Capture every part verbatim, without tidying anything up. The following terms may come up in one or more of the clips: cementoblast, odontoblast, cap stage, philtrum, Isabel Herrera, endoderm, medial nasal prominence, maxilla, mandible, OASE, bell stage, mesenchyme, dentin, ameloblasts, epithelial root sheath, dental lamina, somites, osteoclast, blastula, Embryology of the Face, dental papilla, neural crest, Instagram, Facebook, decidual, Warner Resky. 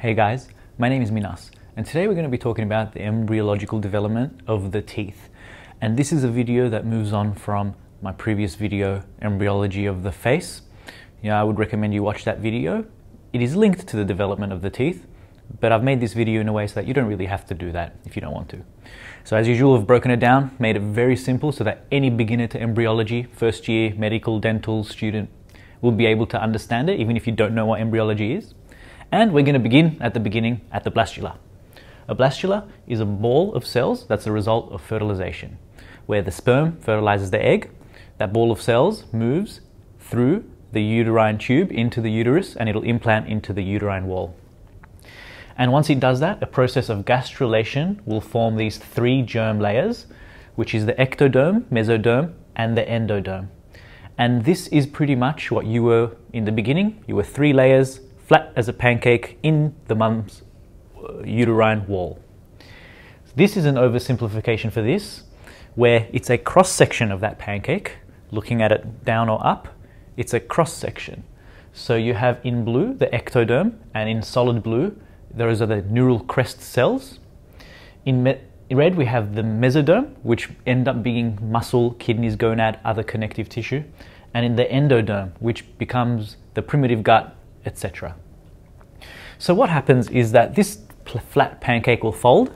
Hey guys, my name is Minas, and today we're going to be talking about the embryological development of the teeth. And this is a video that moves on from my previous video, Embryology of the Face. You know, I would recommend you watch that video. It is linked to the development of the teeth, but I've made this video in a way so that you don't really have to do that if you don't want to. So as usual, I've broken it down, made it very simple so that any beginner to embryology, first year medical dental student, will be able to understand it even if you don't know what embryology is. And we're going to begin at the beginning at the blastula. A blastula is a ball of cells that's a result of fertilization, where the sperm fertilizes the egg. That ball of cells moves through the uterine tube into the uterus and it'll implant into the uterine wall. And once it does that, a process of gastrulation will form these three germ layers, which is the ectoderm, mesoderm, and the endoderm. And this is pretty much what you were in the beginning. You were three layers, flat as a pancake in the mum's uterine wall. This is an oversimplification for this, where it's a cross-section of that pancake. Looking at it down or up, it's a cross-section. So you have in blue the ectoderm, and in solid blue, those are the neural crest cells. In red, we have the mesoderm, which end up being muscle, kidneys, gonad, other connective tissue. And in the endoderm, which becomes the primitive gut, et cetera. So what happens is that this flat pancake will fold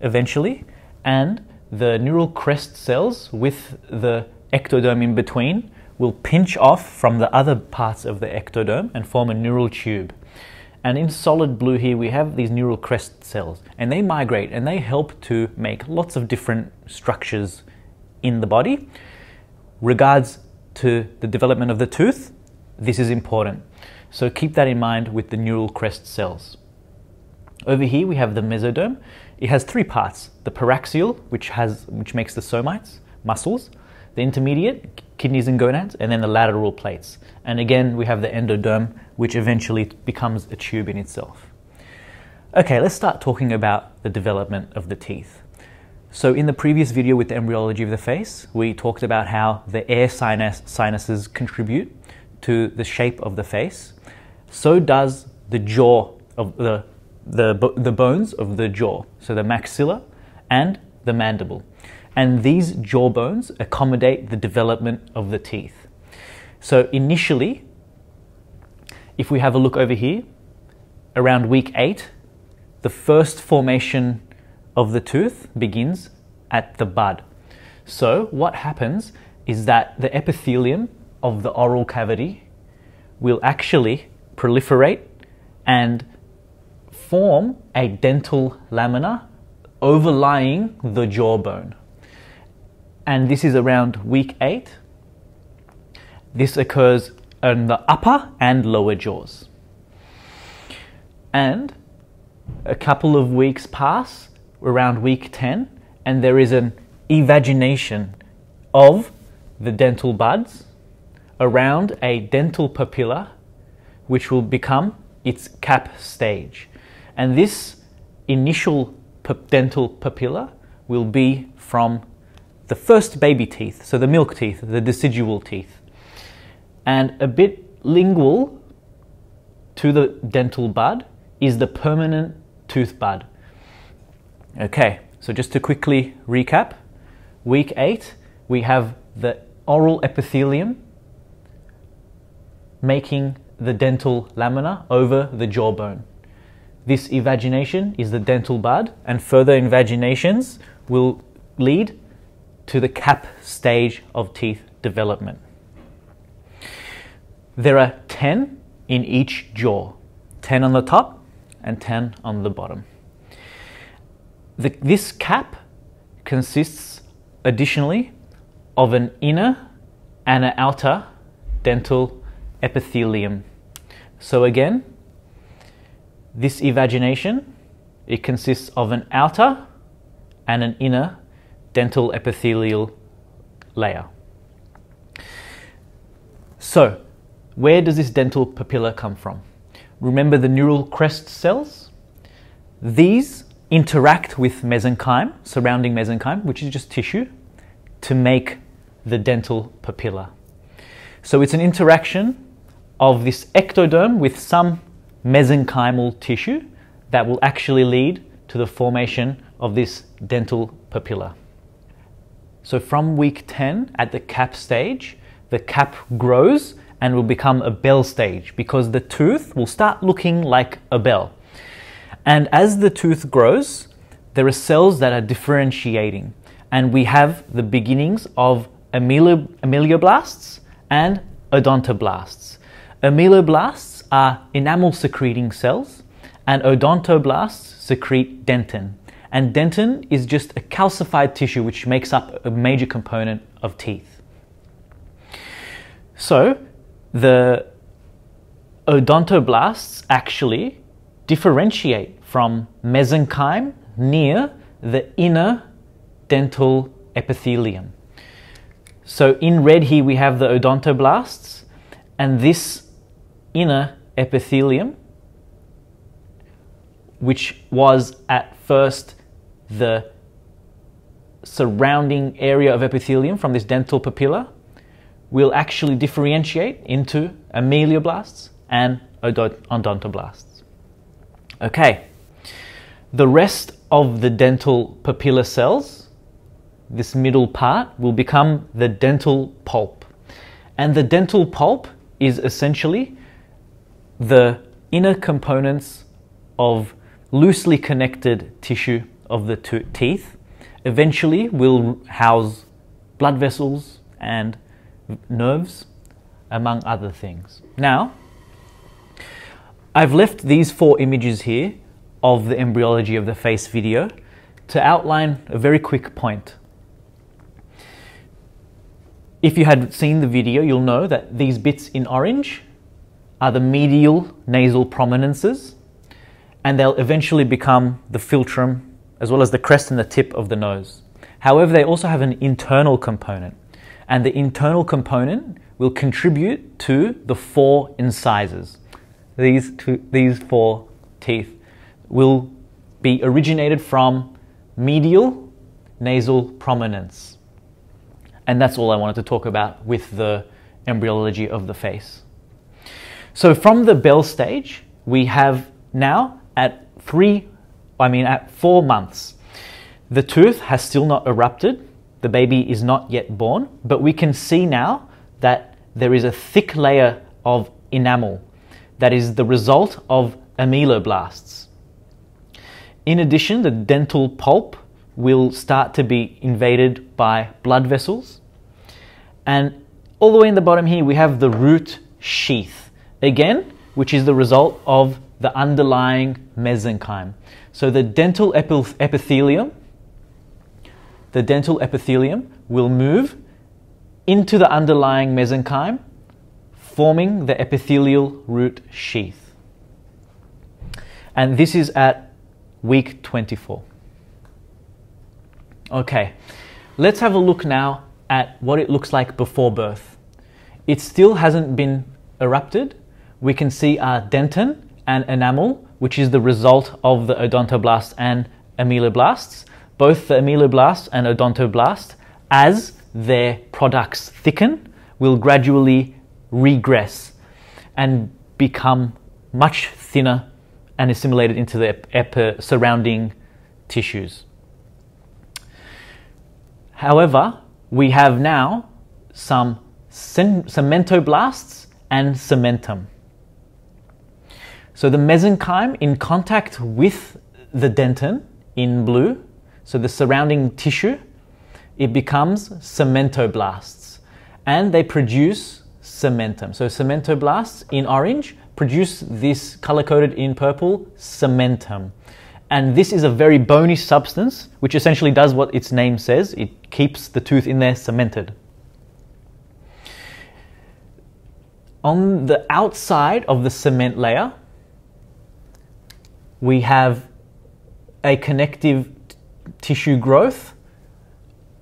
eventually, and the neural crest cells with the ectoderm in between will pinch off from the other parts of the ectoderm and form a neural tube. And in solid blue here we have these neural crest cells, and they migrate and they help to make lots of different structures in the body. Regards to the development of the tooth, this is important, so keep that in mind with the neural crest cells. Over here we have the mesoderm. It has three parts: the paraxial, which has which makes the somites, muscles, the intermediate, kidneys and gonads, and then the lateral plates. And again we have the endoderm, which eventually becomes a tube in itself. Okay, let's start talking about the development of the teeth. So in the previous video with the embryology of the face, we talked about how the air sinus sinuses contribute to the shape of the face. So does the jaw of the, the, the bones of the jaw, so the maxilla and the mandible. And these jaw bones accommodate the development of the teeth. So initially, if we have a look over here, around week eight, the first formation of the tooth begins at the bud. So what happens is that the epithelium of the oral cavity will actually proliferate and form a dental lamina overlying the jawbone. And this is around week eight. This occurs on the upper and lower jaws. And a couple of weeks pass, around week ten, and there is an evagination of the dental buds around a dental papilla, which will become its cap stage. And this initial dental papilla will be from the first baby teeth, so the milk teeth, the decidual teeth, and a bit lingual to the dental bud is the permanent tooth bud. Okay, so just to quickly recap, week eight, we have the oral epithelium making the dental lamina over the jawbone. This evagination is the dental bud, and further invaginations will lead to the cap stage of teeth development. There are ten in each jaw, ten on the top and ten on the bottom. The, this cap consists additionally of an inner and an outer dental epithelium. So again, this evagination, it consists of an outer and an inner dental epithelial layer. So where does this dental papilla come from? Remember the neural crest cells? These interact with mesenchyme, surrounding mesenchyme, which is just tissue, to make the dental papilla. So it's an interaction of this ectoderm with some mesenchymal tissue that will actually lead to the formation of this dental papilla. So from week ten at the cap stage, the cap grows and will become a bell stage because the tooth will start looking like a bell. And as the tooth grows, there are cells that are differentiating, and we have the beginnings of ameloblasts and odontoblasts. Ameloblasts are enamel secreting cells, and odontoblasts secrete dentin. And dentin is just a calcified tissue which makes up a major component of teeth. So the odontoblasts actually differentiate from mesenchyme near the inner dental epithelium. So in red here we have the odontoblasts, and this inner epithelium, which was at first the surrounding area of epithelium from this dental papilla, will actually differentiate into ameloblasts and odontoblasts. Okay, the rest of the dental papilla cells, this middle part, will become the dental pulp. And the dental pulp is essentially the inner components of loosely connected tissue of the teeth. Eventually will house blood vessels and nerves, among other things. Now, I've left these four images here of the Embryology of the Face video to outline a very quick point. If you had seen the video, you'll know that these bits in orange are the medial nasal prominences, and they'll eventually become the philtrum, as well as the crest and the tip of the nose. However, they also have an internal component, and the internal component will contribute to the four incisors. These, two, these four teeth will be originated from medial nasal prominence. And that's all I wanted to talk about with the Embryology of the Face. So from the bell stage, we have now at three, I mean at four months, the tooth has still not erupted. The baby is not yet born, but we can see now that there is a thick layer of enamel that is the result of ameloblasts. In addition, the dental pulp will start to be invaded by blood vessels. And all the way in the bottom here, we have the root sheath, again, which is the result of the underlying mesenchyme. So the dental epi- epithelium The dental epithelium will move into the underlying mesenchyme, forming the epithelial root sheath. And this is at week twenty-four. Okay, let's have a look now at what it looks like before birth. It still hasn't been erupted. We can see our dentin and enamel, which is the result of the odontoblasts and ameloblasts. Both the ameloblast and odontoblast, as their products thicken, will gradually regress and become much thinner and assimilated into the ep surrounding tissues. However, we have now some cementoblasts and cementum. So the mesenchyme in contact with the dentin in blue, so the surrounding tissue, it becomes cementoblasts, and they produce cementum. So cementoblasts in orange produce this, color-coded in purple, cementum. And this is a very bony substance, which essentially does what its name says. It keeps the tooth in there cemented. On the outside of the cement layer, we have a connective tissue growth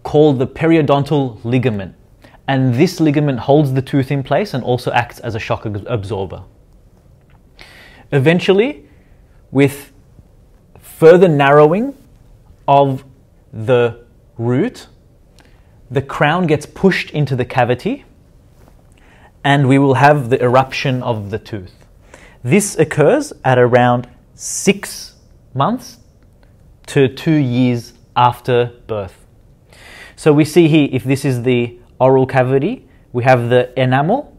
called the periodontal ligament, and this ligament holds the tooth in place and also acts as a shock absorber. Eventually, with further narrowing of the root, the crown gets pushed into the cavity and we will have the eruption of the tooth. This occurs at around six months to two years after birth. So we see here, if this is the oral cavity, we have the enamel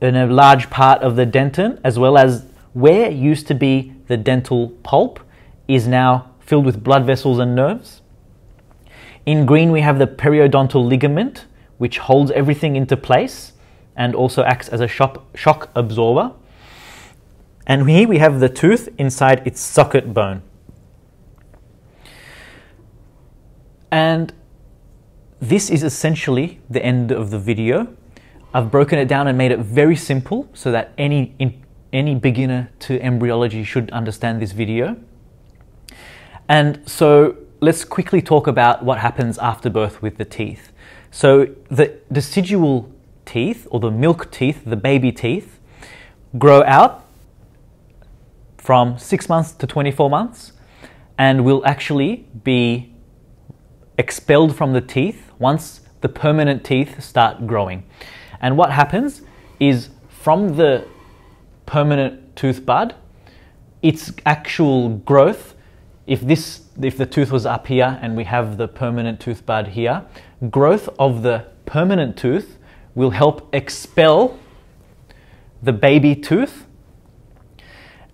and a large part of the dentin, as well as where used to be the dental pulp is now filled with blood vessels and nerves. In green, we have the periodontal ligament, which holds everything into place and also acts as a shock absorber. And here we have the tooth inside its socket bone. And this is essentially the end of the video. I've broken it down and made it very simple so that any, in, any beginner to embryology should understand this video. And so let's quickly talk about what happens after birth with the teeth. So the decidual teeth, or the milk teeth, the baby teeth, grow out from six months to twenty-four months and will actually be expelled from the teeth once the permanent teeth start growing. And what happens is, from the permanent tooth bud, its actual growth, if this if the tooth was up here and we have the permanent tooth bud here, growth of the permanent tooth will help expel the baby tooth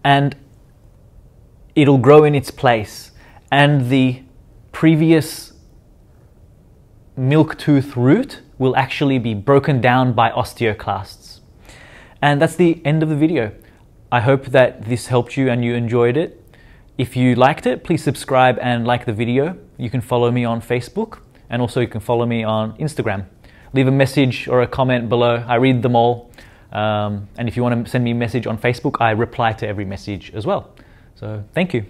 and it'll grow in its place, and the previous milk tooth root will actually be broken down by osteoclasts. And that's the end of the video. I hope that this helped you and you enjoyed it. If you liked it, please subscribe and like the video. You can follow me on Facebook, and also you can follow me on Instagram. Leave a message or a comment below. I read them all. Um, and if you want to send me a message on Facebook, I reply to every message as well. So thank you.